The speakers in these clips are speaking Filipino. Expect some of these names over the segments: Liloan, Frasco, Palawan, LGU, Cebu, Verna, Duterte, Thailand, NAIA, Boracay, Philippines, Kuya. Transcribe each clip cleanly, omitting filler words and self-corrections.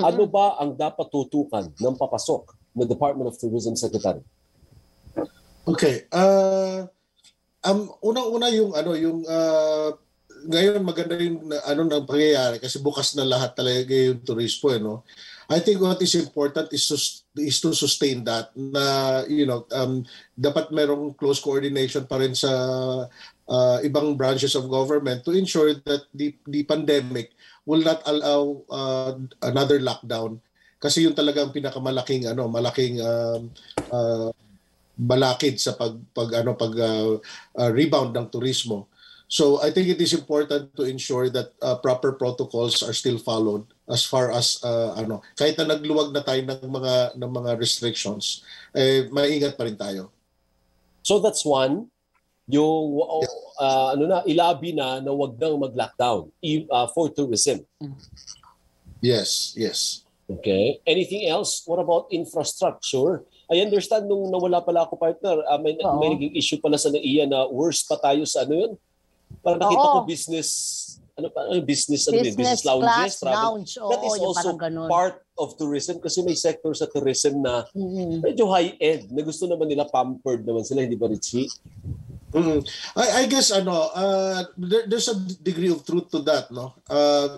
Ano ba ang dapat tutukan ng papasok ng Department of Tourism Secretary? Okay. Unang-una yung ano, yung ngayon maganda yung ano nang pangyayari kasi bukas na lahat talaga yung turismo, eh, no? I think what is important is to sustain that, na you know, dapat merong close coordination pa rin sa ibang branches of government to ensure that the pandemic will not allow another lockdown, kasi yun talaga ang pinakamalaking ano, malaking balakid sa rebound ng turismo. So I think it is important to ensure that proper protocols are still followed as far as kahit na nagluwag na tayo ng mga restrictions, eh maingat pa rin tayo. So that's one, yung ilabi na wag nang mag-lockdown for tourism. Yes, yes. Okay. Anything else? What about infrastructure? I understand nung nawala pala ako, partner, may naging issue pala sa NAIA na worse pa tayo sa ano yun? Para nakita ko business lounges, travel. Lounge. That is also part of tourism kasi may sector sa tourism na medyo high-end, na gusto naman nila, pampered naman sila, hindi ba, Richie? I guess there's a degree of truth to that, no?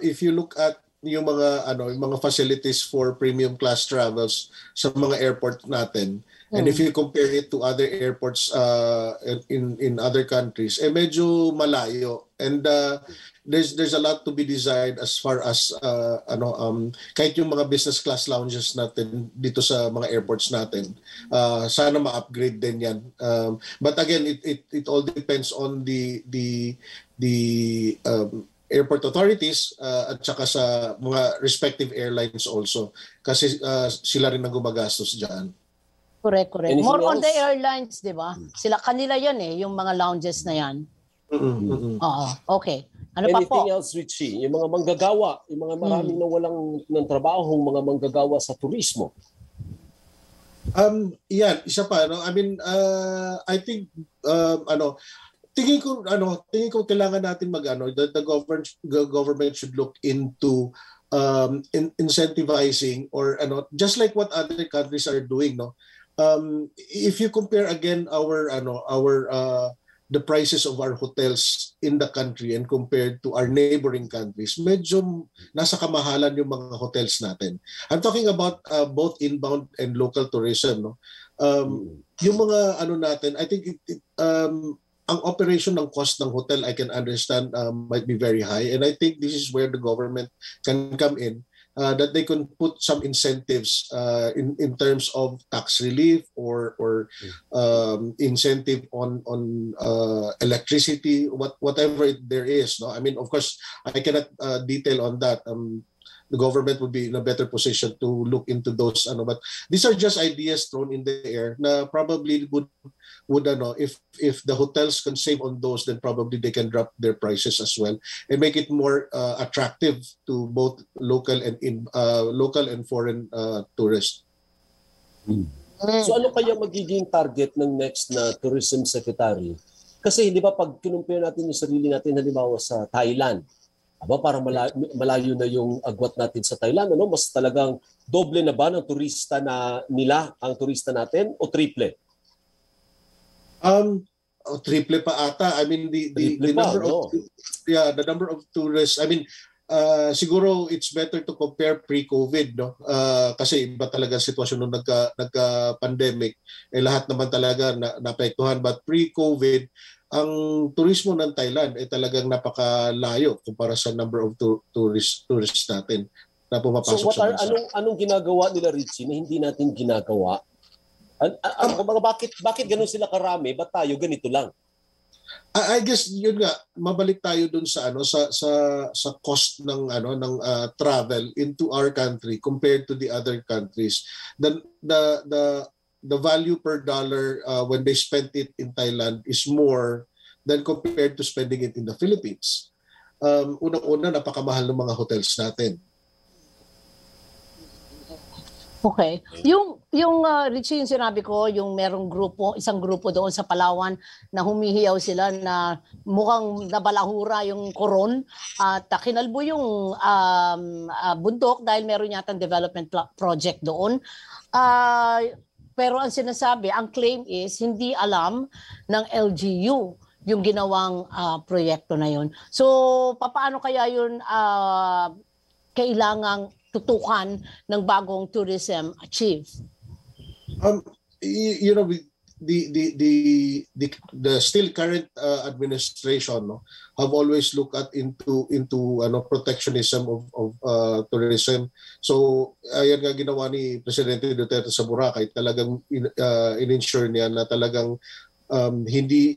If you look at yung mga facilities for premium class travels sa mga airports natin, and if you compare it to other airports in other countries, eh medyo malayo, and there's a lot to be desired as far as kahit yung mga business class lounges natin dito sa mga airports natin, sana ma-upgrade din yan, but again it all depends on the airport authorities at saka sa mga respective airlines also, kasi sila rin ang gumagastos dyan. Correct. Anything more else? On the airlines, di ba? Sila, kanila yan eh, yung mga lounges na yan. Okay. Ano pa po? Anything else, Richie? Yung mga manggagawa, yung mga maraming nawalang ng trabaho, mga manggagawa sa turismo. Isa pa, no? I mean, I think, tingin ko kailangan natin that the government should look into incentivizing or just like what other countries are doing, no? If you compare again our the prices of our hotels in the country and compared to our neighboring countries, medyo nasa kamahalan yung mga hotels natin. I'm talking about both inbound and local tourism, no? Yung mga natin, I think ang operation ng cost ng hotel, I can understand, might be very high. And I think this is where the government can come in, that they can put some incentives in terms of tax relief or incentive on electricity, whatever there is. No, I mean, of course, I cannot detail on that. The government would be in a better position to look into those. But these are just ideas thrown in the air. Na probably if the hotels can save on those, then probably they can drop their prices as well and make it more attractive to both local and foreign tourists. So ano kaya magiging target ng next na tourism secretary? Kasi hindi ba pag kinumpir natin yung sarili natin halimbawa sa Thailand? Aba, parang malayo na yung agwat natin sa Thailand, ano? Mas talagang doble na ba ng turista na nila ang turista natin o triple? Triple pa ata. I mean, the number of tourists. I mean, siguro it's better to compare pre-COVID, no? Kasi iba talaga sitwasyon nung nagka-pandemic. Lahat naman talaga naapektuhan, but pre-COVID, ang turismo ng Thailand ay talagang napakalayo kumpara sa number of tourists natin na pumapasok sa bansa. So anong ginagawa nila, Richie, na hindi natin ginagawa? Bakit ganun sila karami? Ba't tayo ganito lang? I guess yun nga, mabalik tayo dun sa sa cost ng travel into our country compared to the other countries. The value per dollar when they spent it in Thailand is more than compared to spending it in the Philippines. Unang-una, napakamahal ng mga hotels natin. Okay. Yung Richie, yung sinabi ko, yung merong grupo, isang grupo doon sa Palawan na humihiyaw sila na mukhang nabalahura yung koron at kinalbo yung bundok dahil meron yatang development project doon. Pero ang sinasabi, ang claim is hindi alam ng LGU yung ginawang proyekto na yun. So, paano kaya yun kailangang tutukan ng bagong tourism achieve? You know, the still current administration, no, have always looked at into protectionism of tourism. So ayan nga ginawa ni Presidente Duterte sa Boracay, talagang in-ensure niya na talagang hindi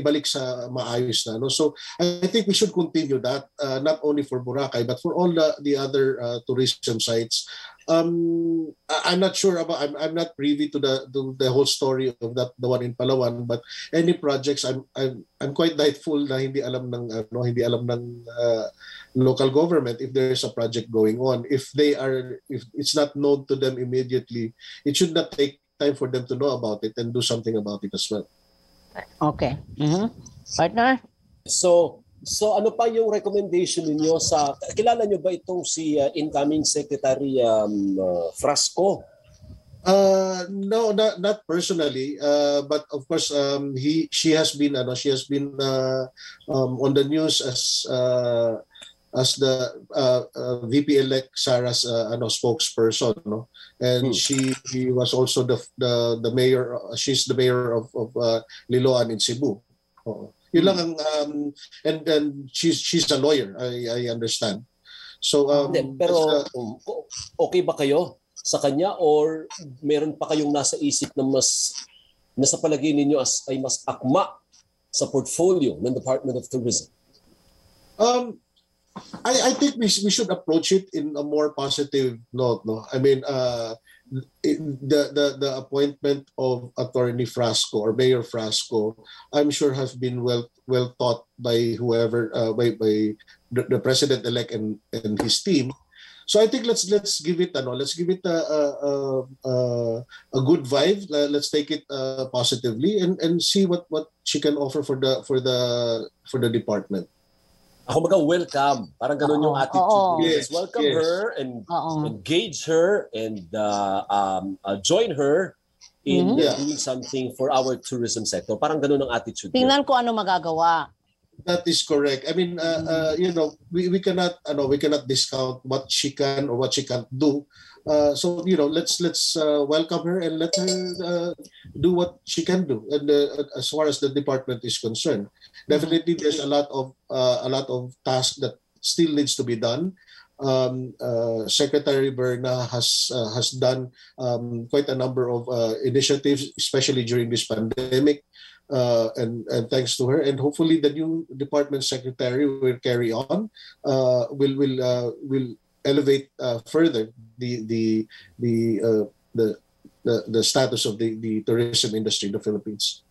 ibalik sa maayos na, no? So I think we should continue that, not only for Boracay but for all the other tourism sites. I'm not sure about, I'm not privy to the whole story of that, the one in Palawan, but any projects I'm quite doubtful na hindi alam ng local government if there is a project going on. If it's not known to them immediately, it should not take time for them to know about it and do something about it as well. Okay. Mm-hmm. Partner? So ano pa yung recommendation niyo sa, kilala niyo ba itong si incoming Secretary Frasco? No, not personally, but of course she has been on the news as the VP-elect Sara's spokesperson, no? And she was also the mayor. She's the mayor of Liloan in Cebu. Oh, yun lang ang, and then she's a lawyer. I understand. So pero okay ba kayo sa kanya, or meron pa kayong nasa isip na nasa palagay ninyo ay mas akma sa portfolio ng Department of Tourism? I think we should approach it in a more positive note, no? I mean, the appointment of Attorney Frasco or Mayor Frasco, I'm sure has been well thought by whoever, by the president-elect and his team. So I think let's give it a good vibe. Let's take it positively and see what she can offer for the department. Ako welcome. Parang ganun yung attitude. Yes, welcome her and engage her and join her in doing something for our tourism sector. Parang ganun ang attitude. Tingnan ko ano magagawa. That is correct. I mean, we cannot discount what she can or what she can't do. So let's welcome her and let her do what she can do. And as far as the department is concerned, definitely there's a lot of tasks that still needs to be done. Secretary Verna has done quite a number of initiatives, especially during this pandemic. And thanks to her, and hopefully the new department secretary will carry on, will elevate further the status of the tourism industry in the Philippines.